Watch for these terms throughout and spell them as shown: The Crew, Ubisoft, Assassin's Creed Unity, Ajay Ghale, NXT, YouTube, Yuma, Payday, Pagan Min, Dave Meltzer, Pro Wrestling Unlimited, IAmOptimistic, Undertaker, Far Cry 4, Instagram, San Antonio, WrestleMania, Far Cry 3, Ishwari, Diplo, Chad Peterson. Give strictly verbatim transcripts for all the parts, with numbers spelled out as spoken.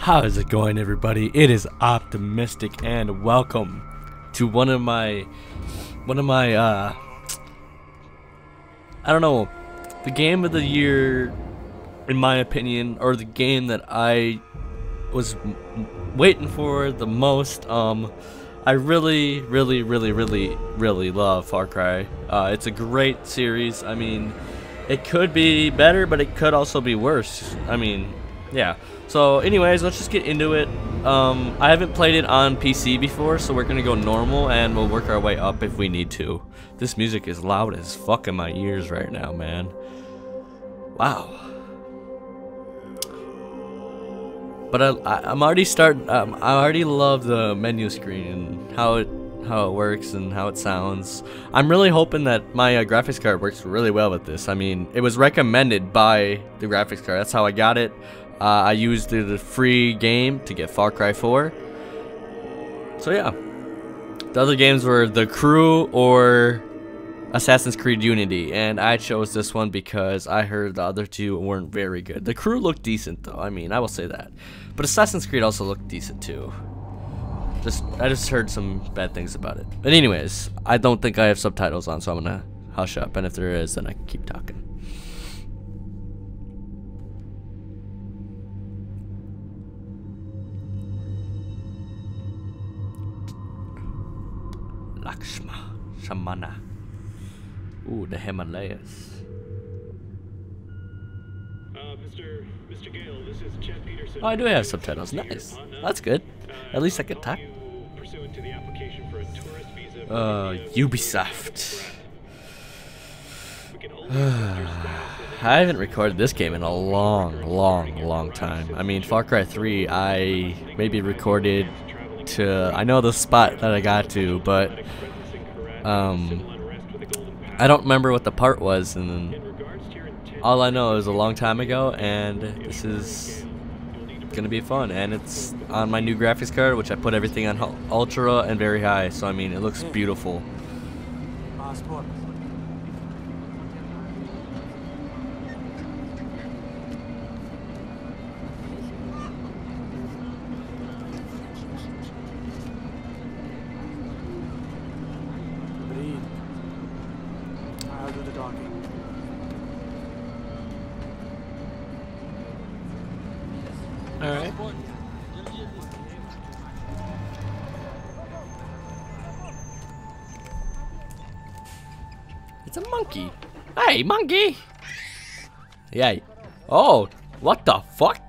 How is it going, everybody? It is Optimistic, and welcome to one of my one of my uh I don't know, the game of the year in my opinion, or the game that I was waiting for the most. um I really really really really really love Far Cry. Uh it's a great series. I mean, it could be better, but it could also be worse. I mean, yeah. So anyways, let's just get into it. Um, I haven't played it on P C before, so we're gonna go normal and we'll work our way up if we need to. This music is loud as fuck in my ears right now, man. Wow. But I, I, I'm already starting, um, I already love the menu screen and how it, how it works and how it sounds. I'm really hoping that my uh, graphics card works really well with this. I mean, it was recommended by the graphics card. That's how I got it. Uh, I used the, the free game to get Far Cry four. So yeah. The other games were The Crew or Assassin's Creed Unity. And I chose this one because I heard the other two weren't very good. The Crew looked decent though. I mean, I will say that. But Assassin's Creed also looked decent too. Just I just heard some bad things about it. But anyways, I don't think I have subtitles on, so I'm going to hush up. And if there is, then I can keep talking. Lakshma, Shamana. Ooh, the Himalayas. Uh, Mister Mister Gale, this is Chad Peterson. Oh, I do have subtitles. Nice. That's good. At least I could talk. Uh, Ubisoft. I haven't recorded this game in a long, long, long time. I mean, Far Cry three, I maybe recorded to, I know the spot that I got to, but um, I don't remember what the part was, and all I know is a long time ago, and this is gonna be fun, and it's on my new graphics card, which I put everything on ultra and very high, so I mean, it looks beautiful. Alright. It's a monkey. Hey, monkey! Yay. Oh, what the fuck?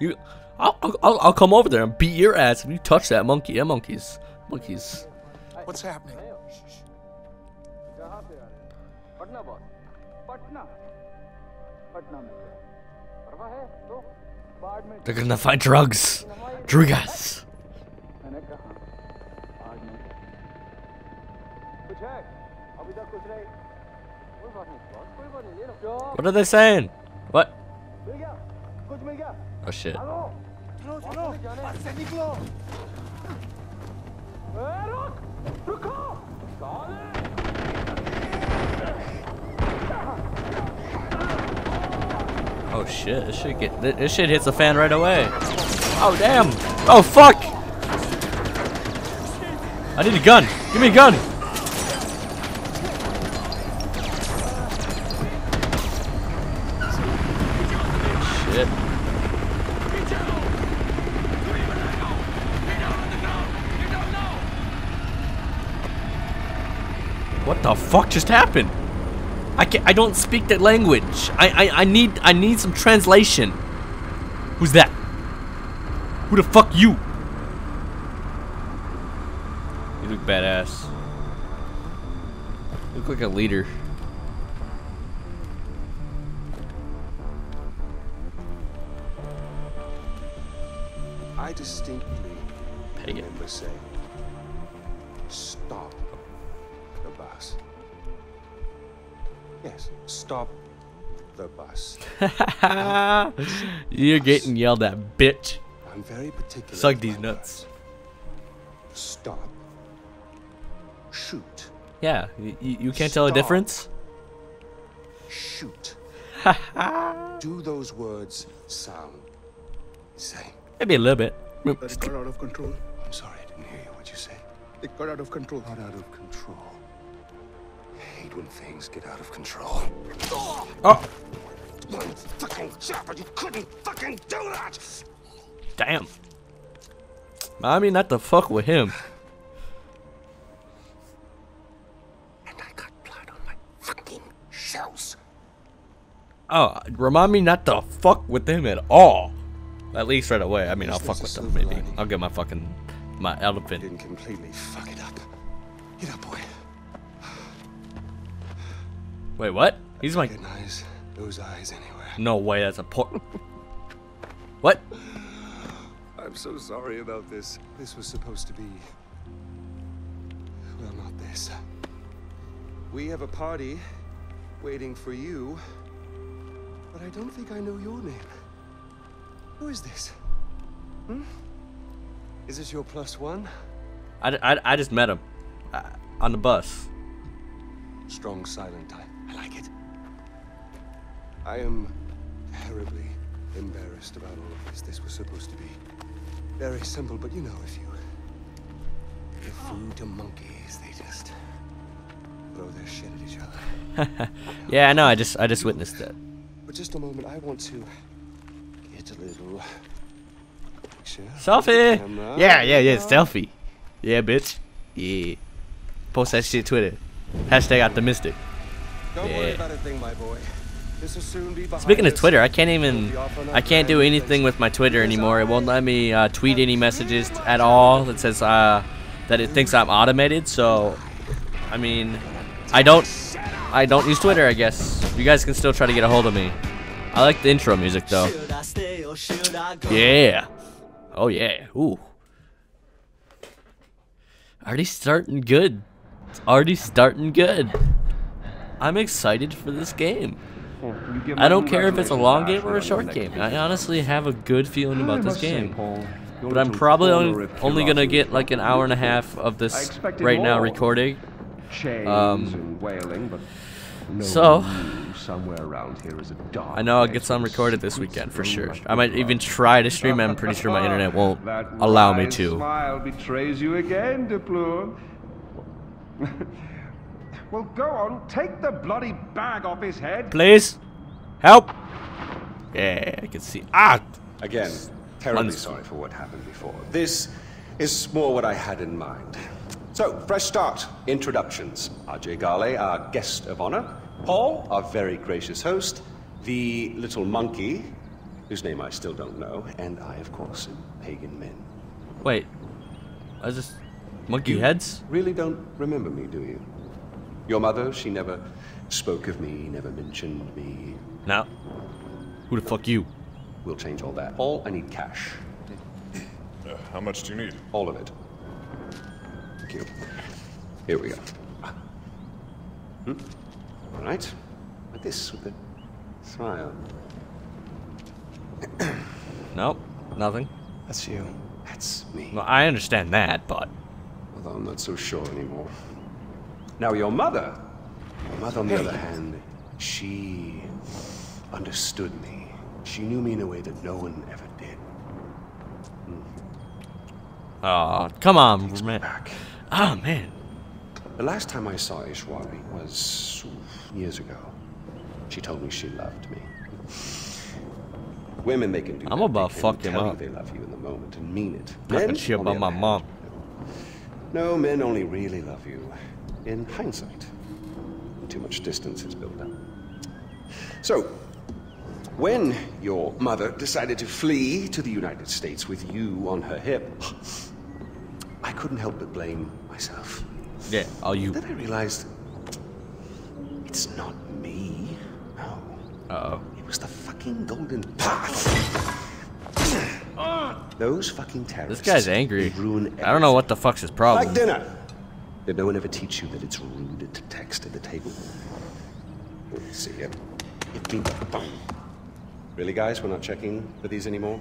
You, I'll, I'll, I'll come over there and beat your ass if you touch that monkey. That monkey's, monkeys. What's happening? They're gonna find drugs. Drugas. What are they saying? What? Oh shit. Oh shit, this shit get this shit hits the fan right away. Oh damn! Oh fuck! I need a gun! Give me a gun! Shit. What the fuck just happened? I can't, I don't speak that language. I, I I need I need some translation. Who's that? Who the fuck you? You look badass. You look like a leader. I distinctly remember saying, "Stop the bus." Yes, stop the bus. You're bus. Getting yelled at, bitch. I'm very particular. Suck these nuts. Bus. Stop. Shoot. Yeah, you, you can't stop. Tell a difference? Shoot. Do those words sound the same? Maybe a little bit. It got out of control. I'm sorry, I didn't hear you. What you say? It got out of control. Got out of control. I hate when things get out of control. Oh! Oh. One fucking shot, but you couldn't fucking do that. Damn. I mean, not to fuck with him. And I got blood on my fucking shoes. Oh, remind me not to fuck with him at all. At least right away. I mean, I'll fuck with them, maybe. I'll get my fucking, my elephant. Didn't completely fuck it up. Get up, boy. Wait, what? He's like... Recognize those eyes anywhere. No way, that's a por- What? I'm so sorry about this. This was supposed to be... Well, not this. We have a party waiting for you, but I don't think I know your name. Who is this? Hmm? Is this your plus one? I, I, I just met him. Uh, on the bus. Strong, silent type. I like it. I am terribly embarrassed about all of this. This was supposed to be very simple, but you know, if you give food to monkeys, they just throw their shit at each other. Yeah, I know. I just, I just witnessed that. But just a moment, I want to... It's a little picture. Selfie! Camera. Yeah, yeah, yeah, selfie. Yeah, bitch. Yeah. Post that shit Twitter. Hashtag optimistic. Don't yeah. worry about a thing, my boy. This will soon be behind. Speaking of Twitter, I can't even I can't do anything with my Twitter anymore. It won't let me uh, tweet any messages at all. It says uh, that it thinks I'm automated, so I mean I don't I don't use Twitter, I guess. You guys can still try to get a hold of me. I like the intro music though. Yeah. Oh yeah. Ooh. Already starting good. It's already starting good. I'm excited for this game. I don't care if it's a long game or a short game. I honestly have a good feeling about this game. But I'm probably only, only gonna get like an hour and a half of this right now recording. Um. So, somewhere around here is a dark. I know I'll get some recorded this weekend for sure. I might even try to stream. I'm pretty sure my internet won't allow me to. That smile betrays you again, Diplo. Well, go on, take the bloody bag off his head. Please, help. Yeah, I can see. Ah, again, terribly sorry for what happened before. This is more what I had in mind. So, fresh start. Introductions. Ajay Ghale, our guest of honor. Paul, our very gracious host. The little monkey, whose name I still don't know. And I, of course, am Pagan Min. Wait. I just... Monkey you heads? Really don't remember me, do you? Your mother, she never spoke of me, never mentioned me. No. Who the fuck you? We'll change all that. Paul, I need cash. Uh, how much do you need? All of it. You. Here we go. Hmm? All right. Like this, with a smile. Nope, nothing. That's you. That's me. Well, I understand that, but... Although I'm not so sure anymore. Now, your mother. Your mother, on the other hand, she understood me. She knew me in a way that no one ever did. Hmm. Oh, come on, man. Back. Ah, oh, man. The last time I saw Ishwari was years ago. She told me she loved me. Women, they can do. I'm about to fuck him up. They love you in the moment and mean it. Men, shit about my mom. No, men only really love you in hindsight. Too much distance is built up. So, when your mother decided to flee to the United States with you on her hip, I couldn't help but blame myself. Yeah, are you? Then I realized it's not me. No. Uh oh. It was the fucking golden path. Those fucking terrorists. This guy's angry. I don't know what the fuck's his problem. Like dinner. Did no one ever teach you that it's rude to text at the table? Let's see it. It means thumb. Really, guys, we're not checking for these anymore.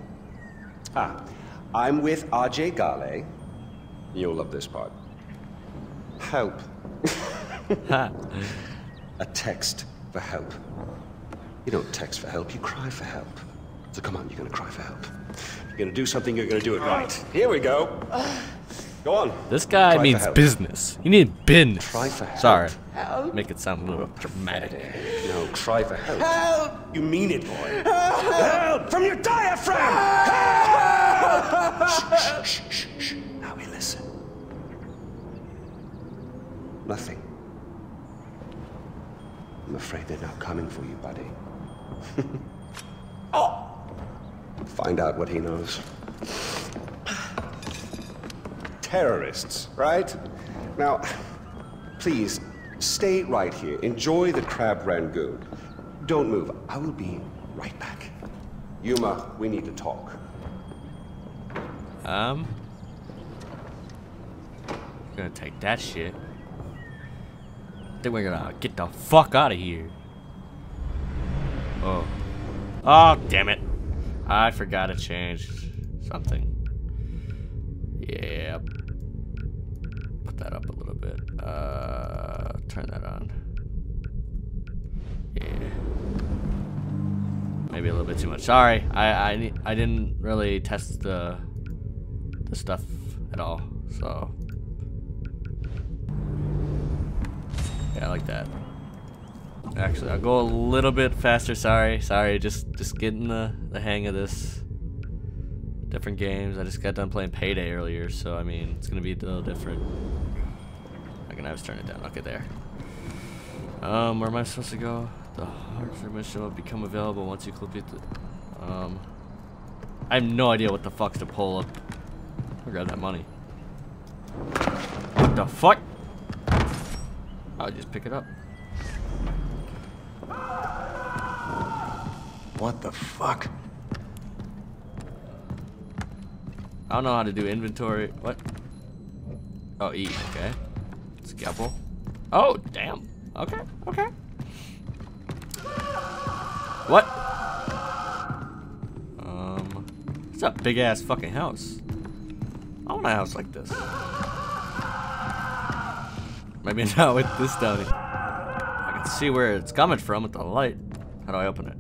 Ah, I'm with Ajay Ghale. You'll love this part. Help. A text for help. You don't text for help, you cry for help. So come on, you're gonna cry for help. You're gonna do something, you're gonna do it right. Here we go. Go on. This guy Try means business. You need bin. Try for help. Sorry. Help. Make it sound a little dramatic. No, try for help. Help! You mean it, boy. Help! Help! From your diaphragm! Help! Shh, shh, shh, shh. Now we listen. Nothing. I'm afraid they're not coming for you, buddy. Oh! Find out what he knows. Terrorists, right? Now, please, stay right here. Enjoy the crab rangoon. Don't move. I will be right back. Yuma, we need to talk. Um... I'm gonna take that shit. Then we're gonna get the fuck out of here. Oh. Oh, damn it. I forgot to change something. Yeah. Put that up a little bit. Uh, turn that on. Yeah. Maybe a little bit too much. Sorry, I I I didn't really test the the stuff at all. So yeah, I like that. Actually, I'll go a little bit faster. Sorry, sorry. Just just getting the the hang of this. Different games. I just got done playing Payday earlier, so I mean it's gonna be a little different. I can always turn it down. Okay, there. Um, where am I supposed to go? The hardware mission will become available once you complete the. Um, I have no idea what the fuck's to pull up. I grab that money. What the fuck? I'll just pick it up. What the fuck? I don't know how to do inventory. What? Oh, E. Okay. Scalpel. Oh, damn. Okay. Okay. What? Um. It's a big ass fucking house. I want a house like this. Maybe not with this down here. I can see where it's coming from with the light. How do I open it?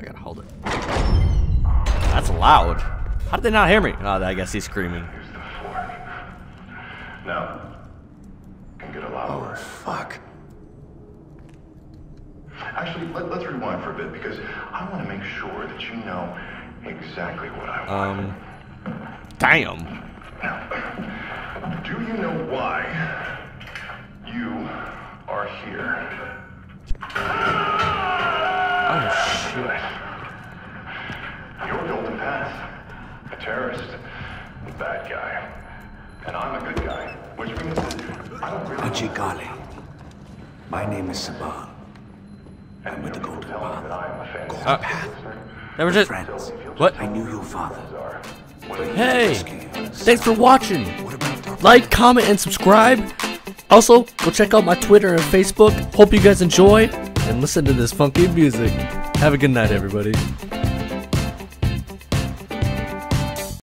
I gotta hold it. That's loud. How did they not hear me? Oh, I guess he's screaming. Here's the fork. Now, can get a lot worse. Oh, fuck. Actually, let, let's rewind for a bit because I want to make sure that you know exactly what I want. Um. Damn. Now, do you know why you are here? Oh, shit. You're golden path. Terrorist, the bad guy, and I'm a good guy, which means I don't really. Ajay Ghale. My name is Saban. I'm with the Golden Path. Golden uh, Path. They were just friends. What? I knew your father. Hey, thanks for watching. Like, comment, and subscribe. Also, go check out my Twitter and Facebook. Hope you guys enjoy and listen to this funky music. Have a good night, everybody.